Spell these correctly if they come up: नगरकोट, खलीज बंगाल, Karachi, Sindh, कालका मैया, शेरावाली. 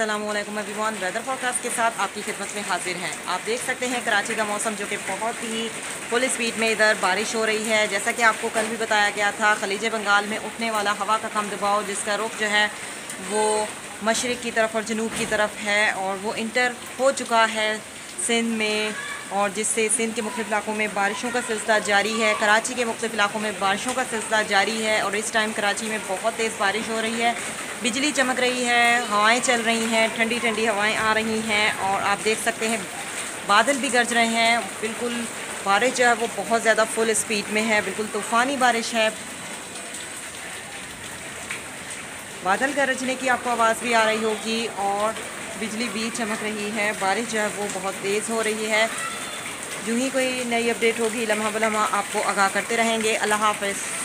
अस्सलामुअलैकुम everyone, weather forecast के साथ आपकी खिदमत में हाजिर हैं। आप देख सकते हैं कराची का मौसम जो कि बहुत ही फुल स्पीड में इधर बारिश हो रही है। जैसा कि आपको कल भी बताया गया था, खलीज बंगाल में उठने वाला हवा का कम दबाव जिसका रुख जो है वो मशरिक़ की तरफ और जनूब की तरफ है और वो इंटर हो चुका है सिंध में, और जिससे सिंध के मुख्तलिफ इलाकों में बारिशों का सिलसिला जारी है। कराची के मुख्तलिफ इलाकों में बारिशों का सिलसिला जारी है और इस टाइम कराची में बहुत तेज़ बारिश हो रही है, बिजली चमक रही है, हवाएं चल रही हैं, ठंडी ठंडी हवाएं आ रही हैं और आप देख सकते हैं बादल भी गरज रहे हैं। बिल्कुल बारिश जो है वो बहुत ज़्यादा फुल स्पीड में है, बिल्कुल तूफ़ानी बारिश है। बादल गरजने की आपको आवाज़ भी आ रही होगी और बिजली भी चमक रही है। बारिश जो है वो बहुत तेज़ हो रही है। यूँ ही कोई नई अपडेट होगी लम्हा ब लम्हा आपको आगाह करते रहेंगे। अल्लाह हाफ़िज़।